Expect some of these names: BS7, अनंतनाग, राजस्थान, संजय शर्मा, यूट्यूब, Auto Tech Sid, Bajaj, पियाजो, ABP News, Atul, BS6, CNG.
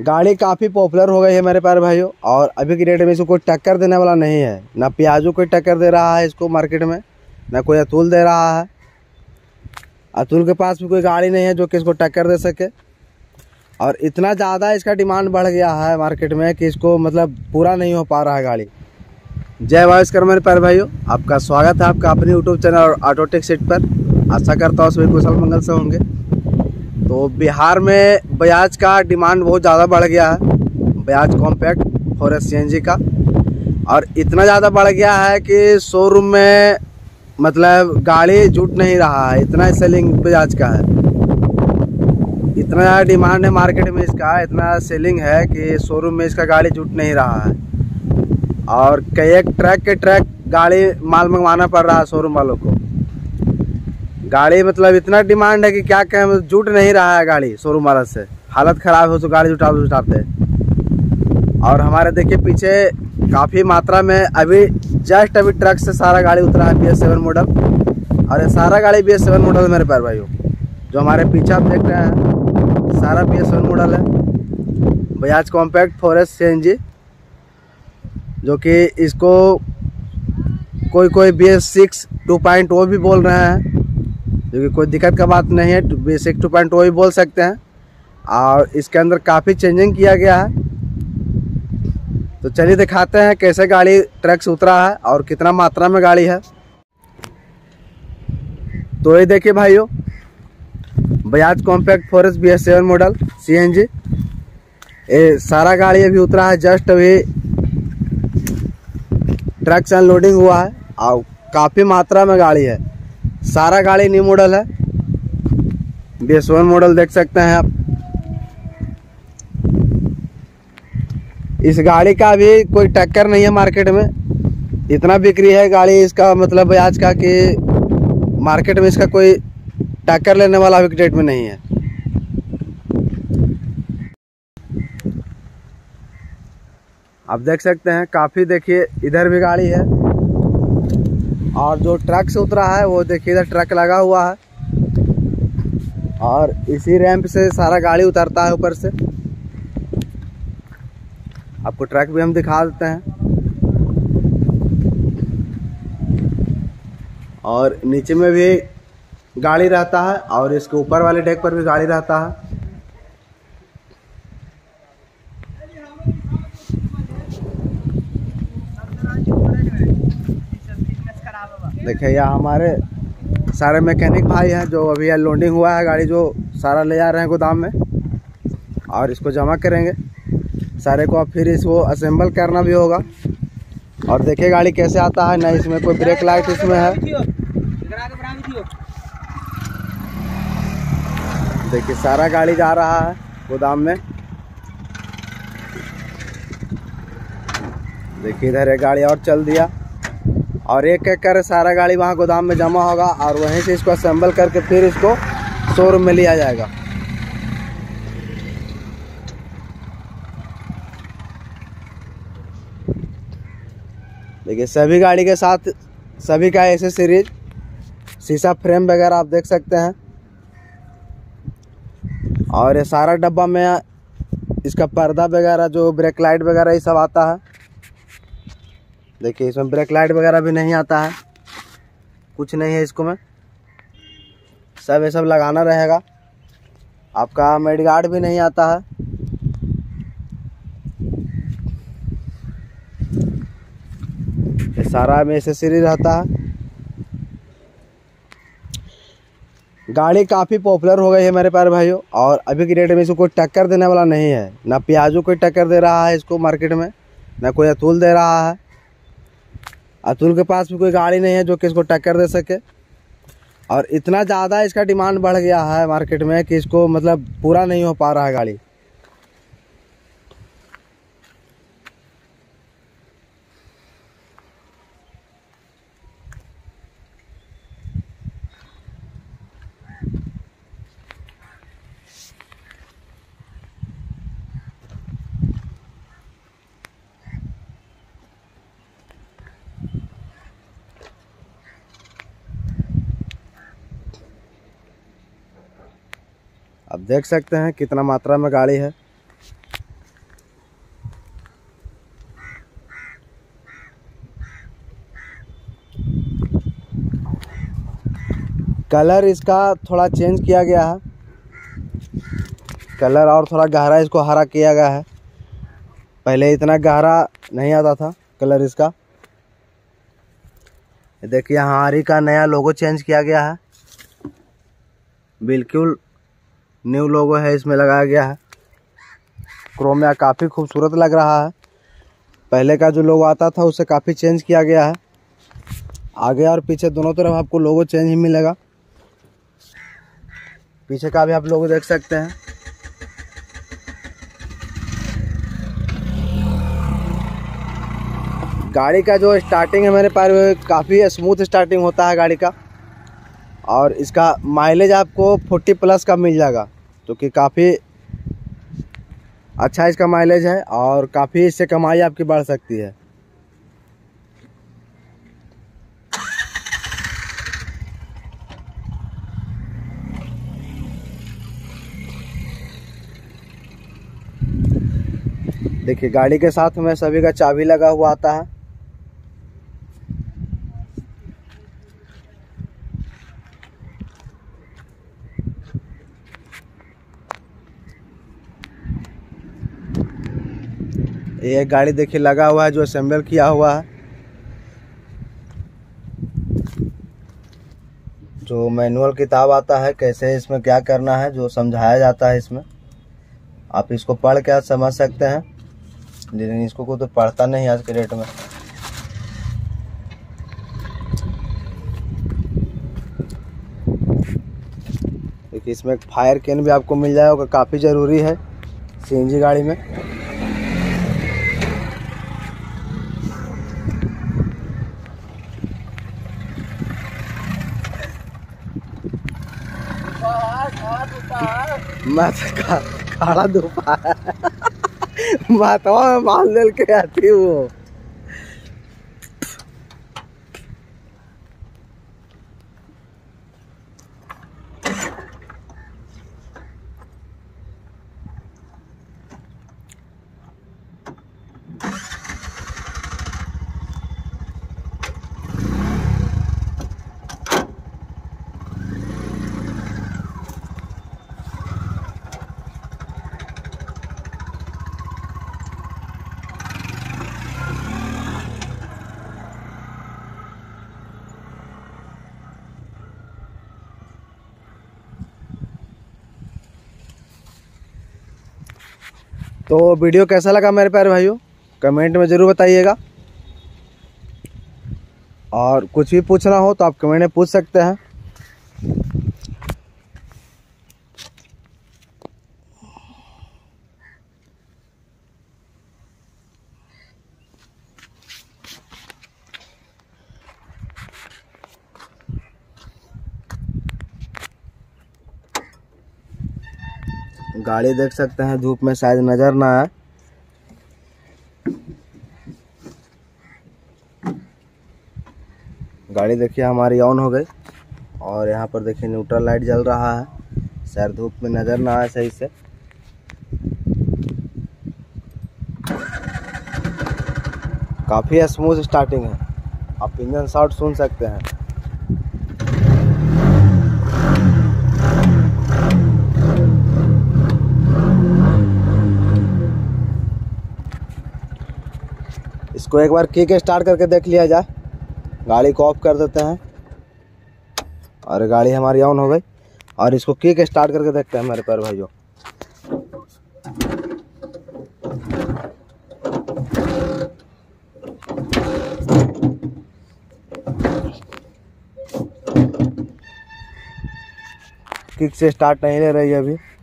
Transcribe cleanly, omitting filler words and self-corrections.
गाड़ी काफ़ी पॉपुलर हो गई है मेरे प्यारे भाइयों, और अभी की डेट में इसको कोई टक्कर देने वाला नहीं है। ना पियाजो कोई टक्कर दे रहा है इसको मार्केट में, ना कोई अतुल दे रहा है। अतुल के पास भी कोई गाड़ी नहीं है जो कि इसको टक्कर दे सके। और इतना ज़्यादा इसका डिमांड बढ़ गया है मार्केट में कि इसको मतलब पूरा नहीं हो पा रहा है गाड़ी। जय भास्कर मेरे प्यारे भाइयों, आपका स्वागत है आपका अपने यूट्यूब चैनल और ऑटो टेक सिड पर। आशा करता हूँ सभी कुशल मंगल से होंगे। तो बिहार में बजाज का डिमांड बहुत ज़्यादा बढ़ गया है, बजाज कॉम्पैक्ट फॉर सीएनजी का। और इतना ज़्यादा बढ़ गया है कि शोरूम में मतलब गाड़ी जुट नहीं रहा है, इतना सेलिंग बजाज का है, इतना ज़्यादा डिमांड है मार्केट में इसका, इतना सेलिंग है कि शोरूम में इसका गाड़ी जुट नहीं रहा है। और कई एक ट्रैक के ट्रैक गाड़ी माल मंगवाना पड़ रहा है शोरूम वालों को। गाड़ी मतलब इतना डिमांड है कि क्या कहें, जुट नहीं रहा है गाड़ी शोरूम वाला से। हालत ख़राब हो तो गाड़ी जुटाते। और हमारे देखिए पीछे काफ़ी मात्रा में अभी जस्ट अभी ट्रक से सारा गाड़ी उतरा है BS7 मॉडल। और ये सारा गाड़ी BS7 मॉडल है मेरे प्यारे भाइयों, जो हमारे पीछे आप देख रहे हैं सारा BS7 मॉडल है, बजाज कॉम्पैक्ट फॉरेस्ट CNG। जो कि इसको कोई कोई BS6 2.0 भी बोल रहे हैं, जो कि कोई दिक्कत का बात नहीं है, BS6 2.0 भी बोल सकते हैं। और इसके अंदर काफ़ी चेंजिंग किया गया है। तो चलिए दिखाते हैं कैसे गाड़ी ट्रक से उतरा है और कितना मात्रा में गाड़ी है। तो ये देखिए भाइयों, Bajaj compact forest BS7 model CNG, ये सारा गाड़ी अभी उतरा है, जस्ट अभी ट्रक से अनलोडिंग हुआ है और काफ़ी मात्रा में गाड़ी है। सारा गाड़ी न्यू मॉडल है, BS7 मॉडल देख सकते हैं आप। इस गाड़ी का भी कोई टक्कर नहीं है मार्केट में, इतना बिक्री है गाड़ी इसका मतलब बजाज का कि मार्केट में इसका कोई टक्कर लेने वाला अभी डेट में नहीं है। आप देख सकते हैं काफ़ी, देखिए इधर भी गाड़ी है। और जो ट्रक से उतरा है वो देखिए इधर ट्रक लगा हुआ है, और इसी रैंप से सारा गाड़ी उतरता है ऊपर से। आपको ट्रक भी हम दिखा देते हैं। और नीचे में भी गाड़ी रहता है और इसके ऊपर वाले डेक पर भी गाड़ी रहता है। देखिए यह हमारे सारे मैकेनिक भाई हैं जो अभी अनलोडिंग हुआ है गाड़ी, जो सारा ले जा रहे हैं गोदाम में और इसको जमा करेंगे सारे को। अब फिर इसको असेंबल करना भी होगा। और देखिए गाड़ी कैसे आता है, ना इसमें कोई ब्रेक लाइट इसमें है। देखिए सारा गाड़ी जा रहा है गोदाम में। देखिए इधर एक गाड़ी और चल दिया, और एक एक कर सारा गाड़ी वहाँ गोदाम में जमा होगा और वहीं से इसको असेंबल करके फिर इसको शोरूम में लिया जाएगा। देखिए सभी गाड़ी के साथ सभी का ऐसे सीरीज शीशा फ्रेम वगैरह आप देख सकते हैं। और ये सारा डब्बा में इसका पर्दा वगैरह, जो ब्रेक लाइट वगैरह ये सब आता है। देखिए इसमें ब्रेक लाइट वगैरह भी नहीं आता है, कुछ नहीं है इसको में, सब ये सब लगाना रहेगा। आपका मेड गार्ड भी नहीं आता है। ये सारा में एसेसरी रहता है। गाड़ी काफ़ी पॉपुलर हो गई है मेरे प्यारे भाइयों, और अभी की डेट में इसको कोई टक्कर देने वाला नहीं है। ना पियाजो कोई टक्कर दे रहा है इसको मार्केट में, ना कोई अतुल दे रहा है। अतुल के पास भी कोई गाड़ी नहीं है जो कि इसको टक्कर दे सके। और इतना ज़्यादा इसका डिमांड बढ़ गया है मार्केट में कि इसको मतलब पूरा नहीं हो पा रहा है गाड़ी। आप देख सकते हैं कितना मात्रा में गाड़ी है। कलर इसका थोड़ा चेंज किया गया है, कलर और थोड़ा गहरा इसको हरा किया गया है, पहले इतना गहरा नहीं आता था कलर इसका। देखिए हारी का नया लोगो चेंज किया गया है, बिल्कुल न्यू लोगो है इसमें लगाया गया है। क्रोमिया काफ़ी खूबसूरत लग रहा है, पहले का जो लोगो आता था उसे काफ़ी चेंज किया गया है। आगे और पीछे दोनों तरफ आपको लोगो चेंज ही मिलेगा, पीछे का भी आप लोगो देख सकते हैं। गाड़ी का जो स्टार्टिंग है मेरे पास काफ़ी स्मूथ स्टार्टिंग होता है गाड़ी का, और इसका माइलेज आपको 40 प्लस का मिल जाएगा, जो कि काफ़ी अच्छा इसका माइलेज है और काफ़ी इससे कमाई आपकी बढ़ सकती है। देखिए गाड़ी के साथ में सभी का चाबी लगा हुआ आता है। ये गाड़ी देखिए लगा हुआ है जो असेंबल किया हुआ है, जो मैनुअल किताब आता है कैसे इसमें क्या करना है जो समझाया जाता है इसमें, आप इसको पढ़ के समझ सकते हैं, लेकिन इसको कोई तो पढ़ता नहीं आज के डेट में। देखिए इसमें एक फायर कैन भी आपको मिल जाएगा, काफ़ी ज़रूरी है सीएनजी गाड़ी में। काड़ा दोपहर माल दल के आती वो। तो वीडियो कैसा लगा मेरे प्यारे भाइयों, कमेंट में ज़रूर बताइएगा, और कुछ भी पूछना हो तो आप कमेंट में पूछ सकते हैं। गाड़ी देख सकते हैं, धूप में शायद नजर ना आए। गाड़ी देखिए हमारी ऑन हो गई, और यहाँ पर देखिए न्यूट्रल लाइट जल रहा है, शायद धूप में नजर ना आए सही से। काफ़ी स्मूथ स्टार्टिंग है, आप इंजन साउंड सुन सकते हैं। इसको एक बार किक स्टार्ट करके देख लिया जाए। गाड़ी को ऑफ कर देते हैं, और गाड़ी हमारी ऑन हो गई, और इसको किक स्टार्ट करके देखते हैं मेरे प्यारे भाइयों। किक से स्टार्ट नहीं ले रही है अभी।